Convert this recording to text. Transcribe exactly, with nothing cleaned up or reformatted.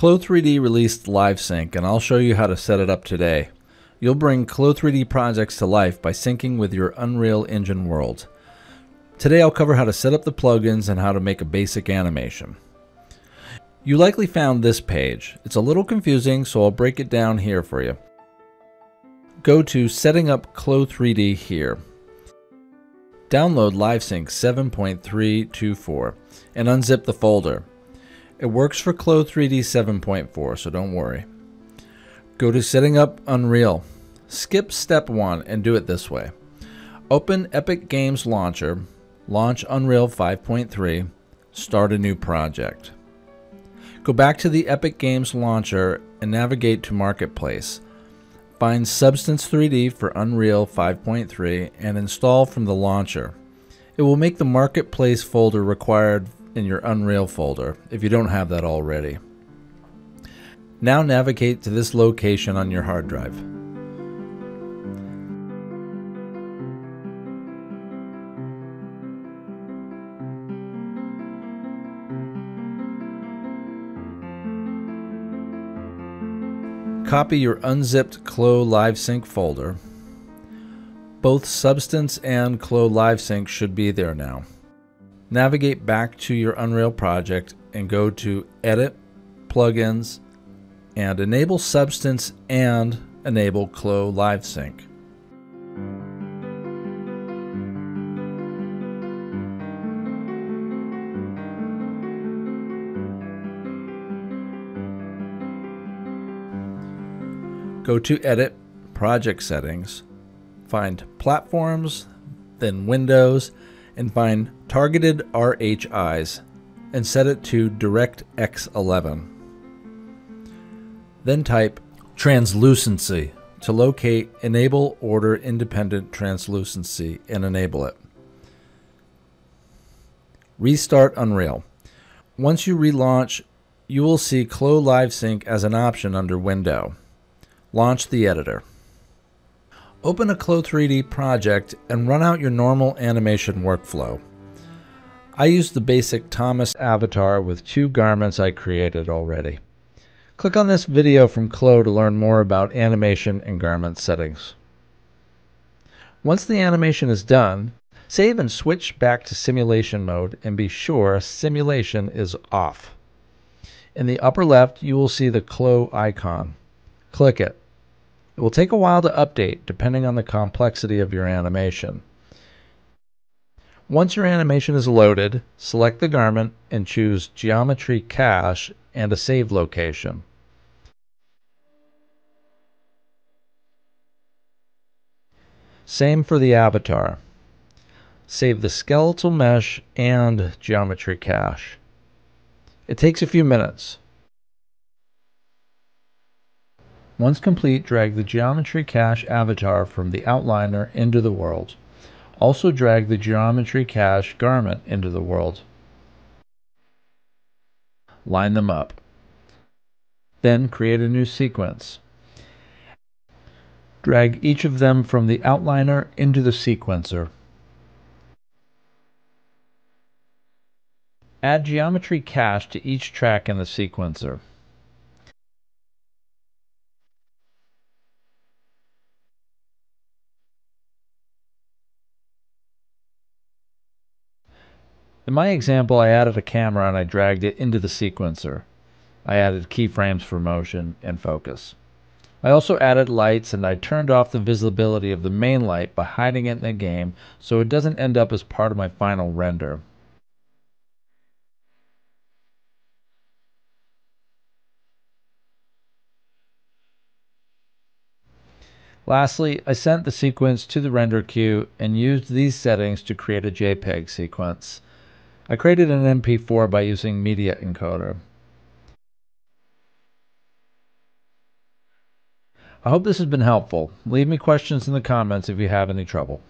Clo three D released LiveSync, and I'll show you how to set it up today. You'll bring Clo three D projects to life by syncing with your Unreal Engine world. Today I'll cover how to set up the plugins and how to make a basic animation. You likely found this page. It's a little confusing, so I'll break it down here for you. Go to Setting Up Clo three D here. Download LiveSync seven point three two four and unzip the folder. It works for Clo three D seven point four, so don't worry. Go to Setting Up Unreal. Skip step one and do it this way. Open Epic Games Launcher, launch Unreal five point three, start a new project. Go back to the Epic Games Launcher and navigate to Marketplace. Find Substance three D for Unreal five point three and install from the launcher. It will make the Marketplace folder required in your Unreal folder if you don't have that already. Now navigate to this location on your hard drive. Copy your unzipped Clo LiveSync folder. Both Substance and Clo LiveSync should be there now. Navigate back to your Unreal project and go to Edit, Plugins, and enable Substance and enable Clo LiveSync. Go to Edit, Project Settings, find Platforms, then Windows, and find Targeted R H Is and set it to DirectX eleven. Then type Translucency to locate Enable Order Independent Translucency and enable it. Restart Unreal. Once you relaunch, you will see Clo LiveSync as an option under Window. Launch the editor. Open a Clo three D project and run out your normal animation workflow. I used the basic Thomas avatar with two garments I created already. Click on this video from Clo to learn more about animation and garment settings. Once the animation is done, save and switch back to simulation mode and be sure simulation is off. In the upper left, you will see the Clo icon. Click it. It will take a while to update depending on the complexity of your animation. Once your animation is loaded, select the garment and choose Geometry Cache and a save location. Same for the avatar. Save the skeletal mesh and Geometry Cache. It takes a few minutes. Once complete, drag the Geometry Cache avatar from the outliner into the world. Also drag the Geometry Cache garment into the world. Line them up. Then create a new sequence. Drag each of them from the outliner into the sequencer. Add Geometry Cache to each track in the sequencer. In my example, I added a camera and I dragged it into the sequencer. I added keyframes for motion and focus. I also added lights, and I turned off the visibility of the main light by hiding it in the game so it doesn't end up as part of my final render. Lastly, I sent the sequence to the render queue and used these settings to create a JPEG sequence. I created an M P four by using Media Encoder. I hope this has been helpful. Leave me questions in the comments if you have any trouble.